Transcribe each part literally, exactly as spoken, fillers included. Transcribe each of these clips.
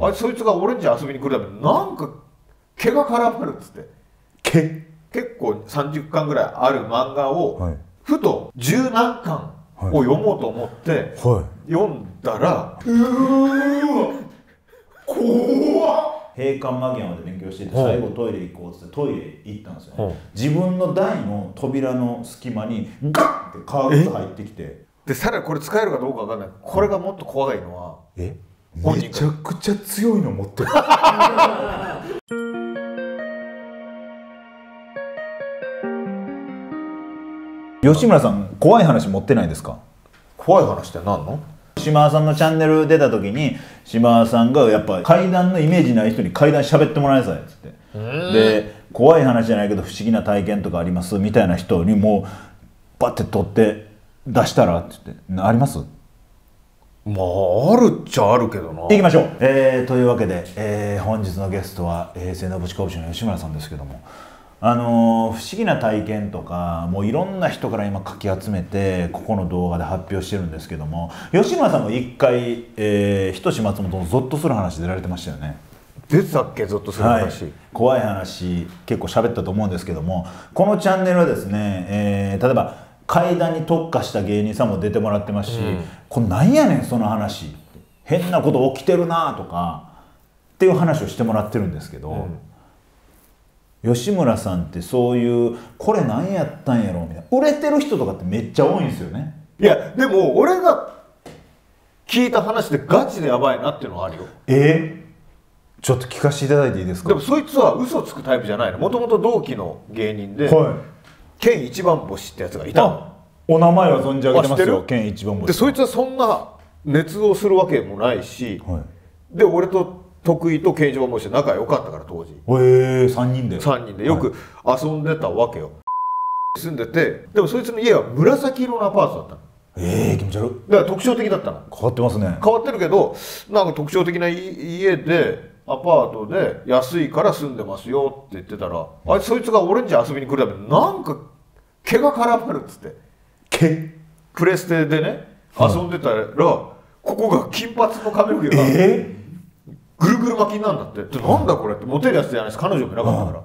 あそいつが俺んち遊びに来るためになんか毛が絡まるっつって毛結構さんじゅっかんぐらいある漫画をふと十何巻を読もうと思って読んだらうーわ怖っ閉館間際まで勉強してて最後トイレ行こうっつってトイレ行ったんですよね。自分の台の扉の隙間にガッて革靴入ってきてでさらにこれ使えるかどうかわかんないこれがもっと怖いのはえめちゃくちゃ強いの持ってる吉村さん怖い話持ってないですか？怖い話って何の？島田さんのチャンネル出た時に島田さんがやっぱ怪談のイメージない人に怪談しゃべってもらいなさいっつってで怖い話じゃないけど不思議な体験とかありますみたいな人にもうバッて取って出したらっつってありますまああるっちゃあるけどな。行きましょう、えー、というわけで、えー、本日のゲストは平成ノブシコブシの吉村さんですけども。あの不思議な体験とかもういろんな人から今かき集めてここの動画で発表してるんですけども吉村さんも一回、えー、ひとし松本のゾッとする話出られてましたよね。出てたっけゾッとする話、はい、怖い話結構喋ったと思うんですけどもこのチャンネルはですね、えー、例えば怪談に特化した芸人さんも出てもらってますし、うん、これなんやねんその話変なこと起きてるなとかっていう話をしてもらってるんですけど。うん吉村さんってそういうこれ何やったんやろみたいな売れてる人とかってめっちゃ多いんですよね。いやでも俺が聞いた話でガチでやばいなっていうのはあるよ。えー、ちょっと聞かせていただいていいですか？でもそいつは嘘つくタイプじゃないの。もともと同期の芸人で、はい、ケン一番星ってやつがいたの。お名前は存じ上げてますよケン一番星で。そいつはそんな熱をするわけもないし、はい、で俺と得意とケン一番星仲良かったから当時、えー、さんにんでさんにんでよく遊んでたわけよ、はい、住んでてでもそいつの家は紫色のアパートだったの。ええー、気持ち悪い。だから特徴的だったの。変わってますね。変わってるけどなんか特徴的な家でアパートで安いから住んでますよって言ってたら、うん、あいつそいつが俺んち遊びに来るためになんか毛が絡まるっつって毛プレステでね遊んでたら、うん、ここが金髪の髪の毛がえーぐるぐる巻きなんだって。なんだこれってモテるやつじゃないです。彼女もいなかったから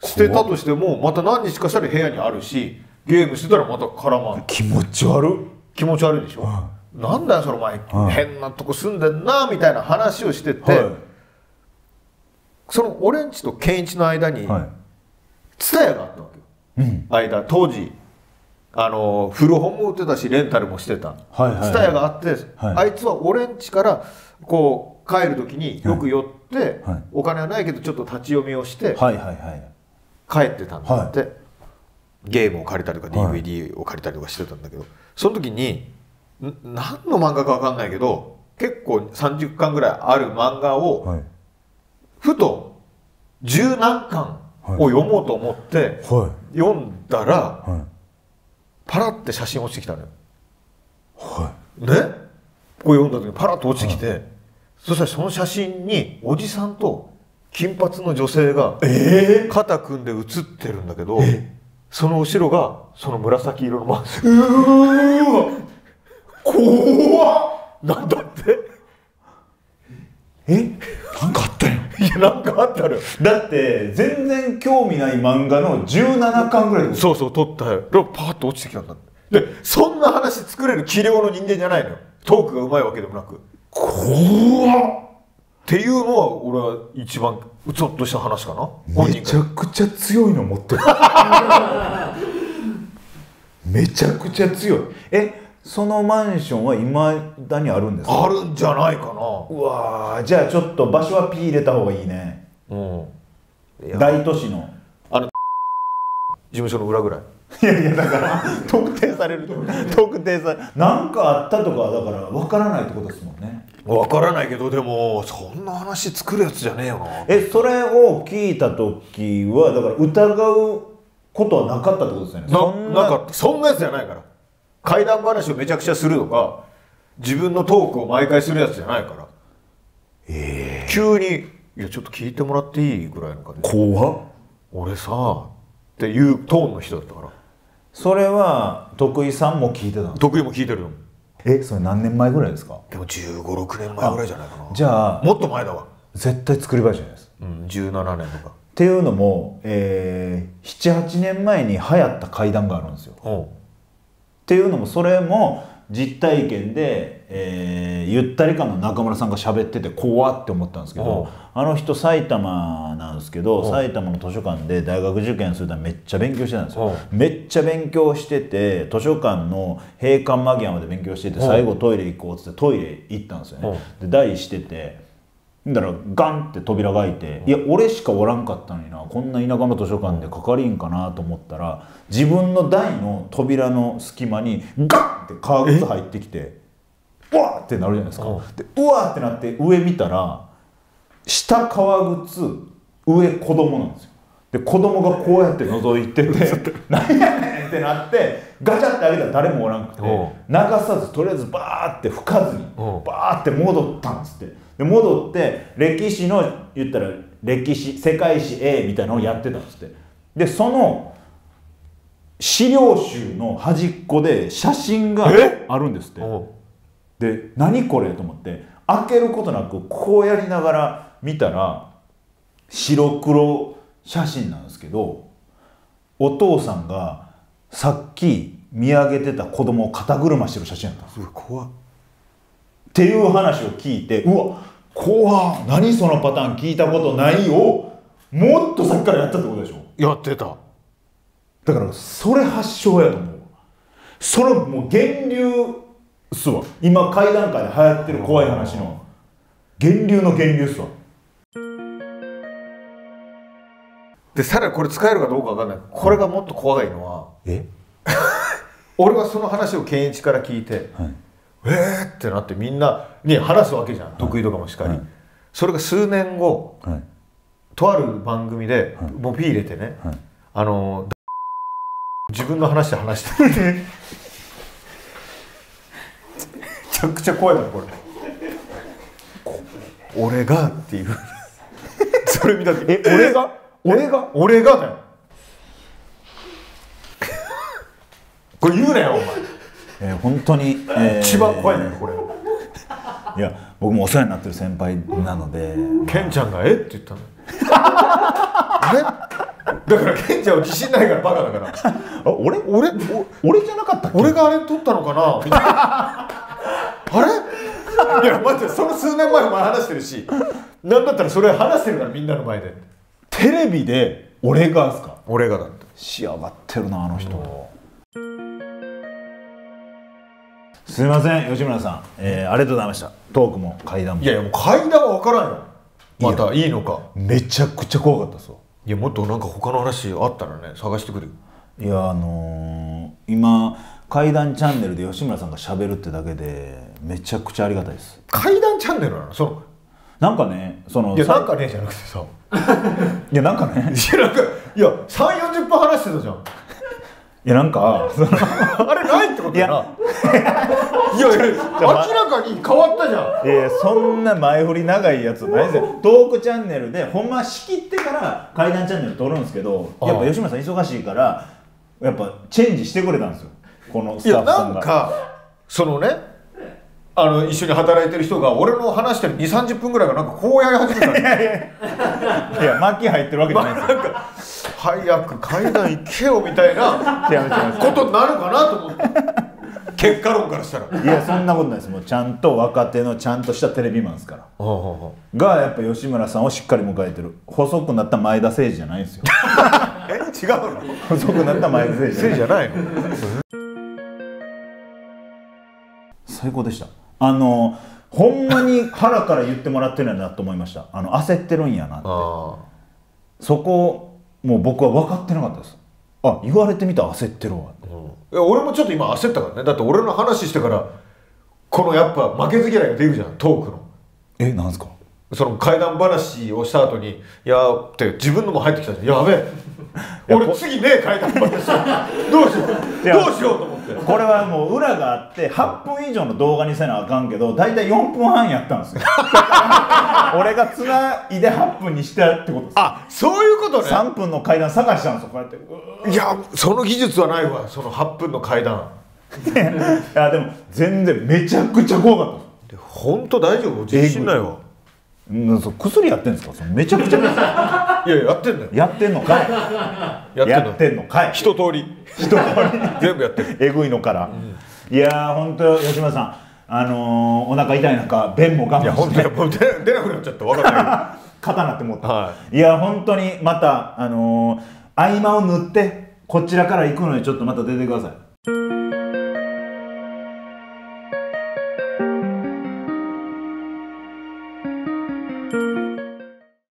捨てたとしてもまた何日かしたら部屋にあるしゲームしてたらまた絡まる。気持ち悪い。気持ち悪いでしょ。なんだよその前変なとこ住んでんなみたいな話をしてて、その俺んちと健一の間にTSUTAYAがあったわけよ。間当時あの古本も売ってたしレンタルもしてたTSUTAYAがあって、あいつは俺んちからこう帰る時によく寄ってお金はないけどちょっと立ち読みをして帰ってたんだって。ゲームを借りたりとか ディーブイディー を借りたりとかしてたんだけど、その時に何の漫画か分かんないけど結構さんじゅっかんぐらいある漫画をふと十何巻を読もうと思って読んだらパラって写真落ちてきたのよ。ねこう読んだ時にパラッと落ちてきて。そしたらその写真におじさんと金髪の女性が肩組んで写ってるんだけど、えー、その後ろがその紫色のマンス。うわ怖っ。なんだってえなんかあったよ。いやなんかあったよ。だって全然興味ない漫画のじゅうななかんぐらいでそうそう撮ったよ。パーッと落ちてきたんだって。でそんな話作れる器量の人間じゃないのよ。トークがうまいわけでもなく。怖っっていうのは俺は一番うちょっとした話かな。めちゃくちゃ強いの持ってるめちゃくちゃ強い。えそのマンションはいまだにあるんですか？あるんじゃないかな。うわじゃあちょっと場所は P 入れた方がいいね。うん大都市のあの事務所の裏ぐらいいやいやだから特定される特定されなんかあったとかだから分からないってことですもんね。分からないけどでもそんな話作るやつじゃねえよな。えそれを聞いた時はだから疑うことはなかったってことですよね。 な, そん な, なんかそんなやつじゃないから。怪談話をめちゃくちゃするとか自分のトークを毎回するやつじゃないから、えー、急に「いやちょっと聞いてもらっていい？」ぐらいの感じ。怖っ俺さっていうトーンの人だったから。それは徳井さんも聞いてたの？徳井も聞いてるよ。え、それ何年前ぐらいですか？でもじゅうご、ろくねんまえぐらいじゃないかな。じゃあもっと前だわ。絶対作り話じゃないです。うん、じゅうななねんとか。っていうのも、えー、なな、はちねんまえに流行った怪談があるんですよ。うん、っていうのもそれも実体験で、えー、ゆったり感の中村さんが喋ってて怖って思ったんですけど、うん、あの人埼玉なんですけど、うん、埼玉の図書館で大学受験するためめっちゃ勉強してたんですよ。うん、めっちゃ勉強してて図書館の閉館間際まで勉強してて、うん、最後トイレ行こうっつってトイレ行ったんですよね。うん、で台しててだからガンって扉が開いて、いや俺しかおらんかったのにな、こんな田舎の図書館で係員かなと思ったら、自分の台の扉の隙間にガンって革靴入ってきてうわーってなるじゃないですか。でうわーってなって上見たら下革靴上子供なんですよ。で子供がこうやって覗いてて「何やねん!」ってなってガチャって開けたら誰もおらんくて、流さずとりあえずバーって吹かずにバーって戻ったんですって。で戻って歴史の言ったら歴史世界史 A みたいなのをやってたんですって。でその資料集の端っこで写真があるんですって。で何これと思って開けることなくこうやりながら見たら白黒写真なんですけど、お父さんがさっき見上げてた子供を肩車してる写真だったんです。うわ怖っっていう話を聞いて、うわ怖っ、何そのパターン聞いたことないをもっとさっきからやったってことでしょ。やってた。だからそれ発祥やと思う。それもう源流っすわ。今怪談界で流行ってる怖い話の源流の源流っすわ。でさらにこれ使えるかどうかわかんない。これがもっと怖いのは、え俺はその話を健一から聞いて、はい、えーってなってみんなに話すわけじゃん、はい、得意とかもしっかり、はい、それが数年後、はい、とある番組で、はい、もうピー入れてね、はい、あの自分の話で話してるねめちゃくちゃ怖いからこれ俺がっていうそれ見たってえ俺が俺が俺がだよこれ言うなよお前。えー、本当に、えー、一番怖いねこれ。いや僕もお世話になってる先輩なので、ケンちゃんが「えっ?」って言ったのあれだからケンちゃんは自信ないからバカだからあ俺俺俺じゃなかったっけ、俺があれ取ったのかなみたいなあれいや待って、その数年前も話してるし何だったらそれ話してるからみんなの前で。テレビで「俺が」ですか。俺がだって仕上がってるなあの人。すいません吉村さん、えー、ありがとうございました。トークも怪談も。いやいやもう怪談は分からんよ。またいいのか。めちゃくちゃ怖かったっすよ。いやもっとなんか他の話あったらね探してくる。いやあのー、今怪談チャンネルで吉村さんがしゃべるってだけでめちゃくちゃありがたいです。怪談チャンネルなのそのなんかね、そのいやなんかねじゃなくてさいやなんかねいやなんかいやさんじゅう、よんじゅっぷん話してたじゃん。いやなんかあれないってことやな。いやいや明らかに変わったじゃん。いやそんな前振り長いやつないですよ。トークチャンネルでほんま仕切ってから怪談チャンネル撮るんですけど、やっぱ吉村さん忙しいからやっぱチェンジしてくれたんですよこのスタッフさんが。いやなんかそのねあの一緒に働いてる人が俺の話してるに、さんじゅっぷんぐらいがなんかこうやり始めたんですよいや巻き入ってるわけじゃないですよ。早く階段行けよみたいなことになるかなと思って結果論からしたらいやそんなことないです。もうちゃんと若手のちゃんとしたテレビマンですからがやっぱ吉村さんをしっかり迎えてる。細くなった前田誠司じゃないんですよえ違うの細くなった前田誠司じゃないの最高でした。あのほんまに腹から言ってもらってるんだと思いました。あの焦ってるんやなってそこもう僕は分かってなかったです。あ、言われてみたら焦ってるわって、うん、いや俺もちょっと今焦ったからね。だって俺の話してからこのやっぱ負けず嫌いが出るじゃんトークの。え、なんですかその怪談話をした後に「いや」って自分のも入ってきたじゃん。やべえ俺次ねえ怪談話どうしようどうしようと思ってこれはもう裏があってはっぷん以上の動画にせなあかんけど大体よんぷんはんやったんですよ俺がつないではっぷんにしたってことです。あ、そういうことね。さんぷんの怪談探したんですよこうやって。いやその技術はないわそのはっぷんの怪談いやでも全然めちゃくちゃ怖かった。本当大丈夫？自信ないわ。うん、そう薬やってんですか？めちゃくちゃ。いややってんだよ。やってんのかい。やってんのかい。一通り。一通り全部やってる。えぐいのから。いや本当吉村さん、あのお腹痛い中便も我慢して。いや本当に出なくなっちゃった。わかんない。肩なって思った。いや本当にまたあの合間を縫ってこちらから行くのにちょっとまた出てください。